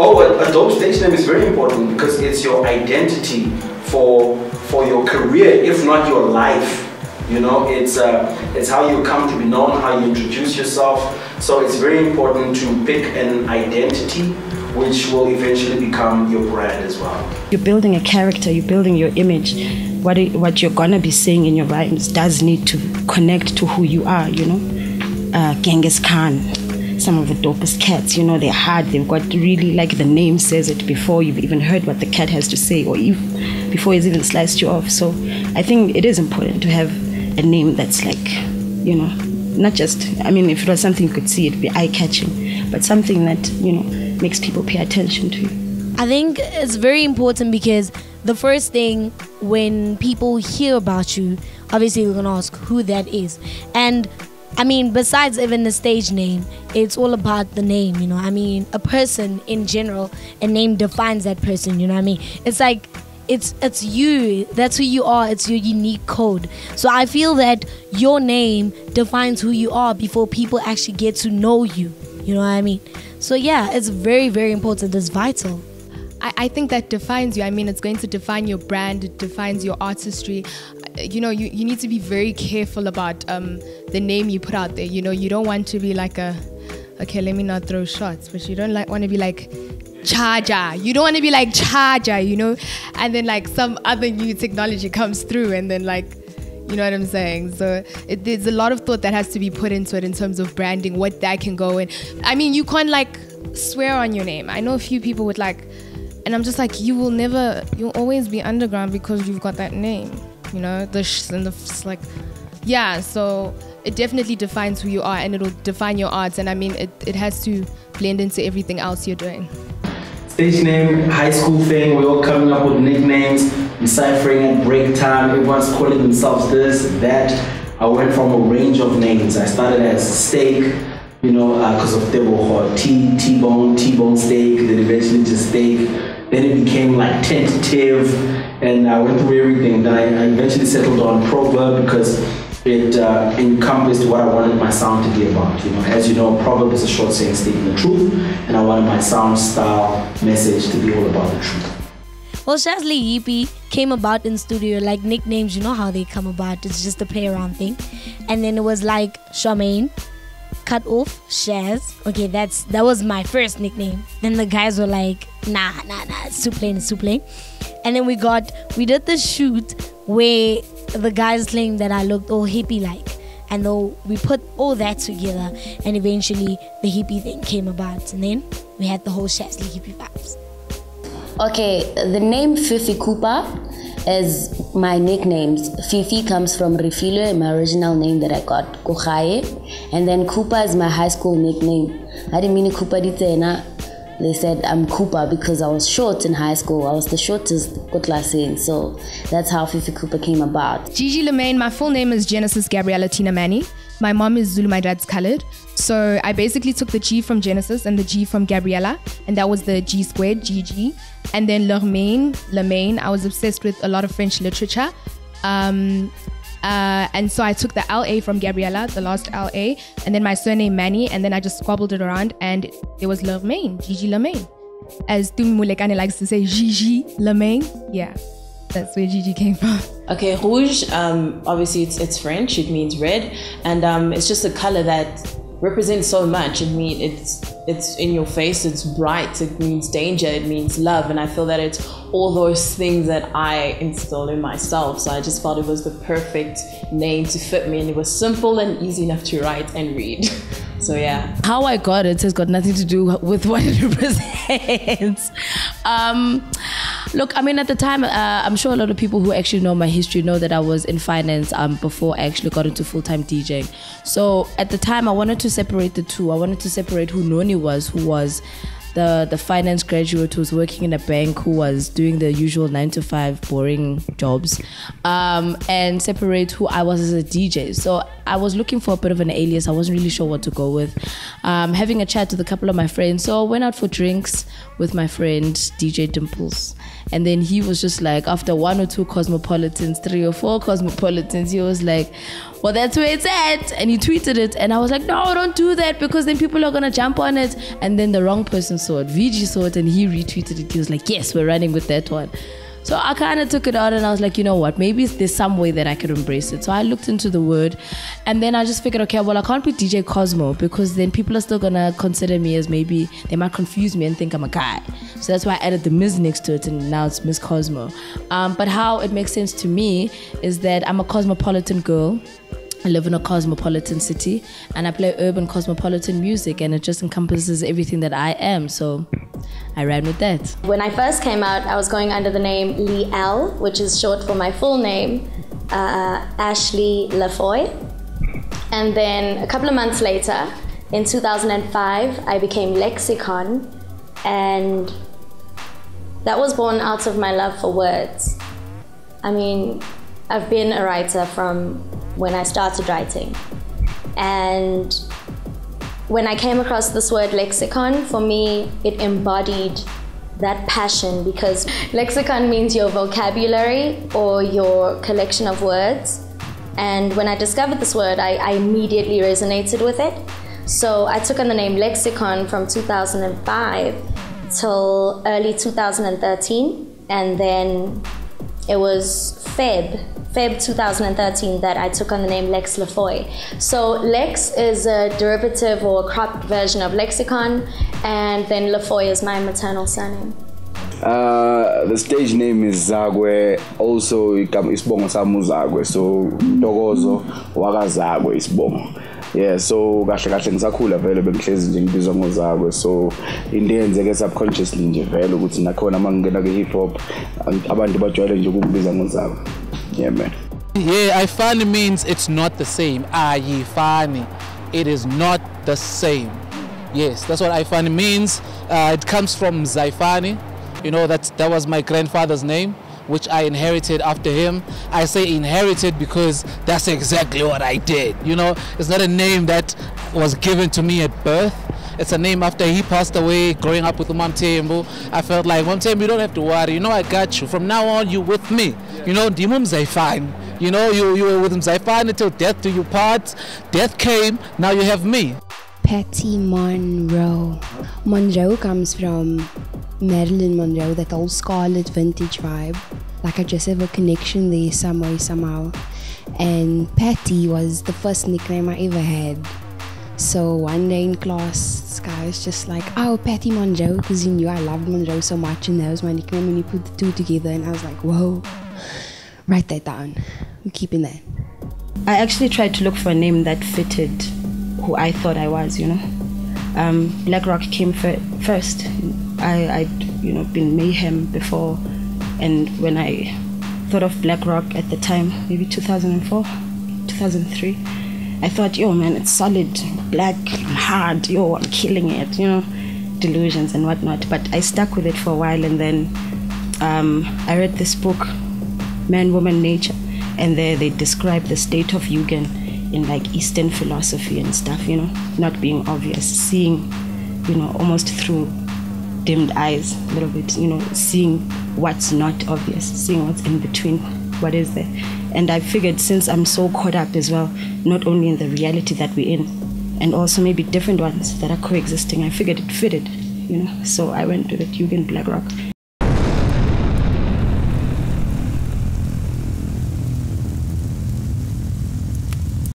Oh, a dope stage name is very important because it's your identity for your career, if not your life. You know, it's how you come to be known, how you introduce yourself. So it's very important to pick an identity which will eventually become your brand as well. You're building a character, you're building your image. What you're gonna be saying in your rhymes does need to connect to who you are, you know? Genghis Khan, some of the dopest cats, you know, they're hard, they've got really, like the name says it, before you've even heard what the cat has to say or even before he's even sliced you off. So I think it is important to have a name that's like, you know, not just, I mean, if it was something you could see, it'd be eye-catching, but something that, you know, makes people pay attention to you. I think it's very important because the first thing when people hear about you, obviously we're gonna ask who that is. And I mean, besides even the stage name, it's all about the name, you know. I mean, a person in general, a name defines that person, you know what I mean? It's like, it's you, that's who you are, it's your unique code. So I feel that your name defines who you are before people actually get to know you, you know what I mean? So yeah, it's very, very important, it's vital. I think that defines you. I mean, it's going to define your brand, it defines your artistry. You know, you need to be very careful about the name you put out there. You know, you don't want to be like a, okay, let me not throw shots, but you don't want to be like Charger. You don't want to be like Charger, you know? And then like some other new technology comes through and then like, you know what I'm saying? So there's a lot of thought that has to be put into it in terms of branding, what that can go in. I mean, you can't like swear on your name. I know a few people would like, and I'm just like, you'll always be underground because you've got that name, you know, the sh's and the f's, like, yeah. So it definitely defines who you are and it'll define your arts. And I mean, it has to blend into everything else you're doing. Stage name, high school thing, we're all coming up with nicknames, deciphering at break time, everyone's calling themselves this, that. I went from a range of names. I started as Steak, you know, because of Tebow, T-Bone Steak, then eventually just Steak. Then it became like Tentative, and I went through everything. Then I eventually settled on Proverb because it encompassed what I wanted my sound to be about. You know, as you know, Proverb is a short saying stating the truth, and I wanted my sound, style, message to be all about the truth. Well, Shazley Yeepy came about in studio, like nicknames, you know how they come about, it's just a play around thing. And then it was like Charmaine, Cut Off, Shaz. Okay, that was my first nickname. Then the guys were like, nah, it's too plain, it's too plain. And then we did the shoot where the guys claimed that I looked all hippie-like. And though we put all that together and eventually the hippie thing came about. And then we had the whole Shazley Hippie vibes. Okay, the name Fifi Cooper is my nicknames. Fifi comes from Rifilo, my original name that I got, Kohaye. And then Koopa is my high school nickname. I didn't mean Koopa ditena. They said I'm Koopa because I was short in high school. I was the shortest kotlaseng, so that's how Fifi Cooper came about. Gigi Lamaine, my full name is Genesis Gabriella Tinamani. My mom is Zulu, my dad's colored. So I basically took the G from Genesis and the G from Gabriella, and that was the G squared, GG. And then Lamaine, I was obsessed with a lot of French literature. And so I took the LA from Gabriella, the last LA, and then my surname Manny, and then I just squabbled it around and it was Lamaine, Gigi Lamaine. As Tumi Mulekane likes to say, Gigi Lamaine, yeah, that's where Gigi came from. Okay, rouge, obviously it's French, it means red, and it's just a color that represents so much. It means it's in your face, it's bright, it means danger, it means love, and I feel that it's all those things that I instilled in myself. So I just felt it was the perfect name to fit me, and it was simple and easy enough to write and read. So yeah. How I got it has got nothing to do with what it represents. Look, I mean, at the time, I'm sure a lot of people who actually know my history know that I was in finance before I actually got into full-time DJing. So at the time, I wanted to separate the two. I wanted to separate who Noni was, who was the finance graduate who was working in a bank, who was doing the usual 9-to-5 boring jobs, and separate who I was as a DJ. So I was looking for a bit of an alias. I wasn't really sure what to go with. Having a chat with a couple of my friends. So I went out for drinks with my friend, DJ Dimples. And then he was just like, after one or two Cosmopolitans, three or four Cosmopolitans, he was like, well, that's where it's at. And he tweeted it. And I was like, no, don't do that, because then people are going to jump on it. And then the wrong person saw it. Vijay saw it and he retweeted it. He was like, yes, we're running with that one. So I kind of took it out and I was like, you know what, maybe there's some way that I could embrace it. So I looked into the word and then I just figured, okay, well, I can't put DJ Cosmo because then people are still going to consider me as, maybe they might confuse me and think I'm a guy. So that's why I added the Ms. next to it and now it's Ms. Cosmo. But how it makes sense to me is that I'm a cosmopolitan girl. I live in a cosmopolitan city and I play urban cosmopolitan music, and it just encompasses everything that I am. So I ran with that. When I first came out, I was going under the name Lee L, which is short for my full name, Ashley Lafoy. And then a couple of months later, in 2005, I became Lexicon, and that was born out of my love for words. I mean, I've been a writer from when I started writing. And when I came across this word lexicon, for me, it embodied that passion, because lexicon means your vocabulary or your collection of words. And when I discovered this word, I immediately resonated with it. So I took on the name Lexicon from 2005 till early 2013. And then it was Feb 2013 that I took on the name Lex Lafoy. So Lex is a derivative or a cropped version of Lexicon, and then Lafoy is my maternal surname. The stage name is Zagwe, also isibongo sami uZagwe, so Ntokozo wakaZagwe isibongo. Yeah, so kahle kahle ngisakhula vele bengihlezi nje ngibizwa ngoZagwe, so into eyenzeke subconsciously nje vele ukuthi nakhona mangena ke hip hop abantu bajwayele nje ukubiza ngoZagwe. Yeah, man. Yeah, ayifani means it's not the same. Ayifani. It is not the same. Yes, that's what ayifani means. It comes from Zaifani. You know, that was my grandfather's name, which I inherited after him. I say inherited because that's exactly what I did. You know, it's not a name that was given to me at birth. It's a name after he passed away, growing up with Mom Tembo. I felt like, Mom Tembo, you don't have to worry. You know, I got you. From now on, you with me. You know, Dimum Zaifani. You know, you were with Zaifani until death do you part. Death came, now you have me. Patty Monroe. Monroe comes from Marilyn Monroe, that old scarlet vintage vibe. Like, I just have a connection there somehow. And Patty was the first nickname I ever had. So one day in class, this guy was just like, oh, Patty Mongeau, because he knew I loved Monroe so much, and that was my nickname, and he put the two together, and I was like, whoa, write that down. I'm keeping that. I actually tried to look for a name that fitted who I thought I was, you know. BlackRock came first. I'd, you know, been Mayhem before, and when I thought of BlackRock at the time, maybe 2004, 2003, I thought, yo, man, it's solid, black, I'm hard, yo, I'm killing it, you know, delusions and whatnot. But I stuck with it for a while, and then I read this book, Man, Woman, Nature, and there they describe the state of Yūgen in, like, Eastern philosophy and stuff, you know, not being obvious, seeing, you know, almost through dimmed eyes a little bit, you know, seeing what's not obvious, seeing what's in between, what is there. And I figured, since I'm so caught up as well, not only in the reality that we're in, and also maybe different ones that are coexisting, I figured it fitted, you know. So I went to the Yūgen BlackRock.